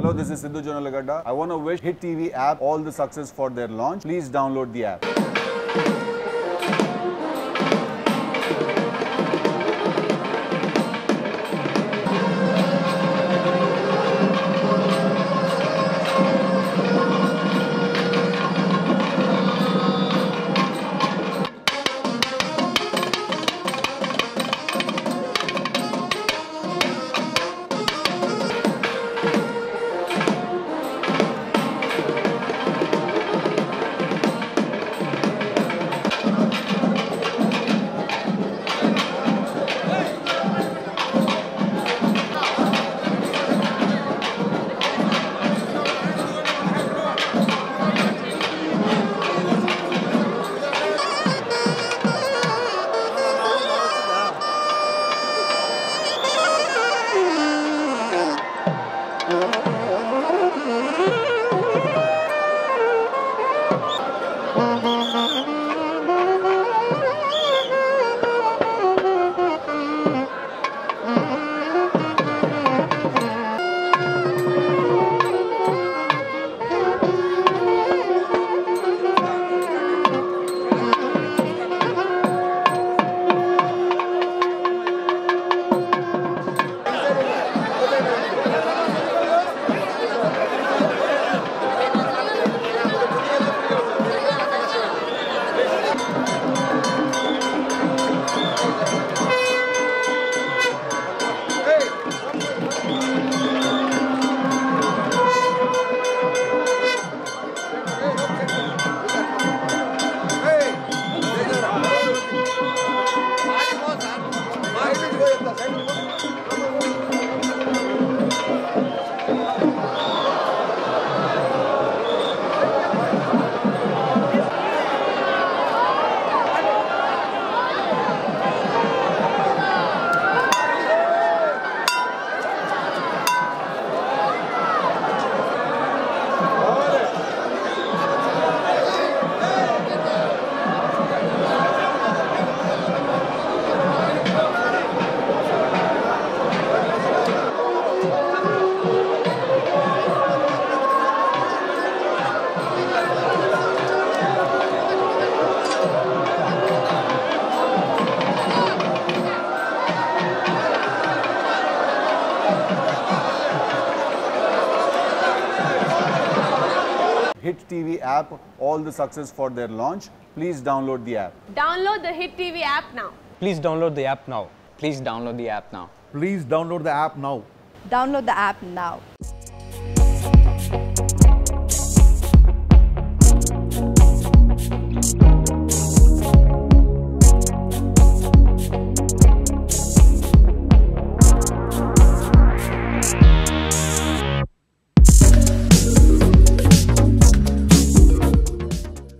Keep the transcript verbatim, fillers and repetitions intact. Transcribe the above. Hello, this is Sindhu Jonalagadda. I want to wish Hit T V app all the success for their launch. Please download the app. Hit T V app, all the success for their launch. Please download the app. Download the Hit T V app now. Please download the app now. Please download the app now. Please download the app now. Download the app now.